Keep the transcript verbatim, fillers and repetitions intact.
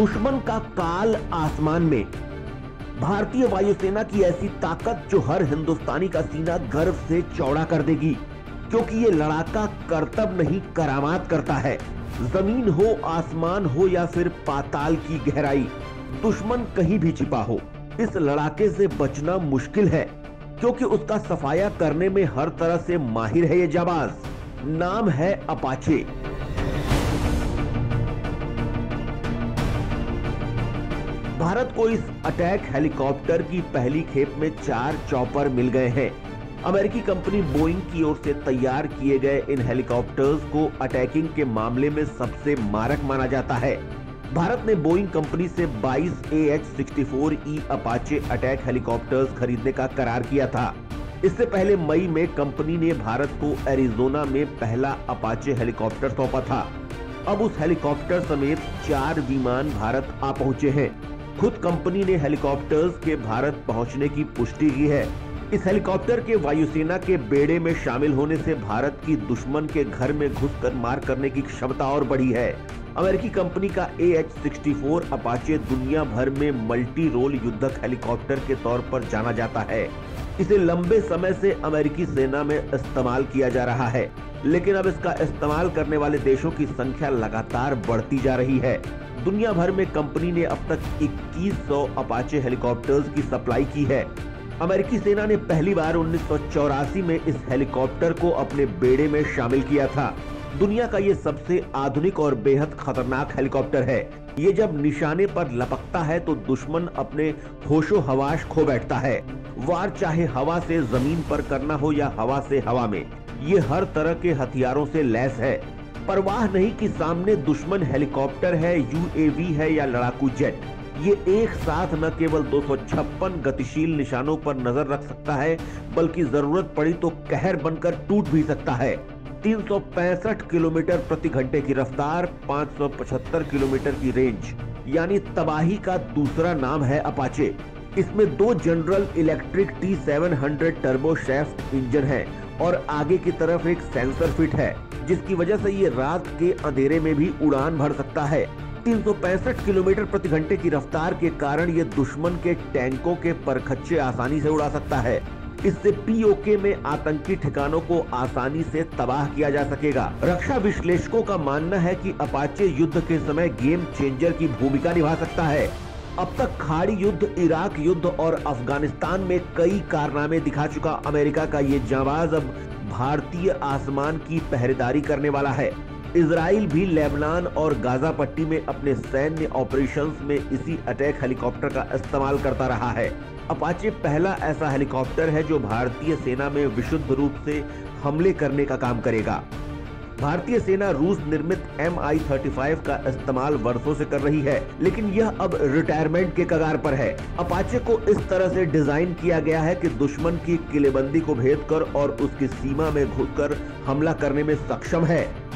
दुश्मन का काल आसमान में। भारतीय वायुसेना की ऐसी ताकत जो हर हिंदुस्तानी का सीना गर्व से चौड़ा कर देगी, क्योंकि ये लड़ाका करतब नहीं करामात करता है। जमीन हो, आसमान हो या फिर पाताल की गहराई, दुश्मन कहीं भी छिपा हो, इस लड़ाके से बचना मुश्किल है, क्योंकि उसका सफाया करने में हर तरह से माहिर है ये जाबाज। नाम है अपाचे। भारत को इस अटैक हेलीकॉप्टर की पहली खेप में चार चॉपर मिल गए हैं। अमेरिकी कंपनी बोइंग की ओर से तैयार किए गए इन हेलीकॉप्टर्स को अटैकिंग के मामले में सबसे मारक माना जाता है। भारत ने बोइंग कंपनी से बाईस A H sixty four E Apache attack helicopters खरीदने का करार किया था। इससे पहले मई में कंपनी ने भारत को एरिजोना में पहला अपाचे हेलीकॉप्टर सौंपा था। अब उस हेलीकॉप्टर समेत चार विमान भारत आ पहुंचे हैं। खुद कंपनी ने हेलीकॉप्टर्स के भारत पहुंचने की पुष्टि की है। इस हेलीकॉप्टर के वायुसेना के बेड़े में शामिल होने से भारत की दुश्मन के घर में घुसकर मार करने की क्षमता और बढ़ी है। अमेरिकी कंपनी का A H sixty four Apache दुनिया भर में मल्टी रोल युद्धक हेलीकॉप्टर के तौर पर जाना जाता है। इसे लंबे समय से अमेरिकी सेना में इस्तेमाल किया जा रहा है, लेकिन अब इसका इस्तेमाल करने वाले देशों की संख्या लगातार बढ़ती जा रही है। दुनिया भर में कंपनी ने अब तक इक्कीस सौ अपाचे हेलीकॉप्टर्स की सप्लाई की है। अमेरिकी सेना ने पहली बार उन्नीस सौ चौरासी में इस हेलीकॉप्टर को अपने बेड़े में शामिल किया था। दुनिया का ये सबसे आधुनिक और बेहद खतरनाक हेलीकॉप्टर है। ये जब निशाने पर लपकता है तो दुश्मन अपने होशो हवास खो बैठता है। वार चाहे हवा से जमीन पर करना हो या हवा से हवा में, ये हर तरह के हथियारों से लैस है। परवाह नहीं कि सामने दुश्मन हेलीकॉप्टर है, यू ए वी है या लड़ाकू जेट, ये एक साथ न केवल दो सौ छप्पन गतिशील निशानों पर नजर रख सकता है, बल्कि जरूरत पड़ी तो कहर बनकर टूट भी सकता है। तीन सौ पैंसठ किलोमीटर प्रति घंटे की रफ्तार, पाँच सौ पचहत्तर किलोमीटर की रेंज, यानी तबाही का दूसरा नाम है अपाचे। इसमें दो General Electric T seven hundred turboshaft engine है और आगे की तरफ एक सेंसर फिट है, जिसकी वजह से ये रात के अंधेरे में भी उड़ान भर सकता है। तीन सौ पैंसठ किलोमीटर प्रति घंटे की रफ्तार के कारण ये दुश्मन के टैंकों के परखच्चे आसानी से उड़ा सकता है। इससे पी ओ के में आतंकी ठिकानों को आसानी से तबाह किया जा सकेगा। रक्षा विश्लेषकों का मानना है कि अपाचे युद्ध के समय गेम चेंजर की भूमिका निभा सकता है। अब तक खाड़ी युद्ध, इराक युद्ध और अफगानिस्तान में कई कारनामे दिखा चुका अमेरिका का ये जांबाज अब भारतीय आसमान की पहरेदारी करने वाला है। इजराइल भी लेबनान और गाजा पट्टी में अपने सैन्य ऑपरेशंस में इसी अटैक हेलीकॉप्टर का इस्तेमाल करता रहा है। अपाचे पहला ऐसा हेलीकॉप्टर है जो भारतीय सेना में विशुद्ध रूप से हमले करने का काम करेगा। भारतीय सेना रूस निर्मित एम आई थर्टी फाइव का इस्तेमाल वर्षों से कर रही है, लेकिन यह अब रिटायरमेंट के कगार पर है। अपाचे को इस तरह से डिजाइन किया गया है कि दुश्मन की किलेबंदी को भेदकर और उसकी सीमा में घुसकर हमला करने में सक्षम है।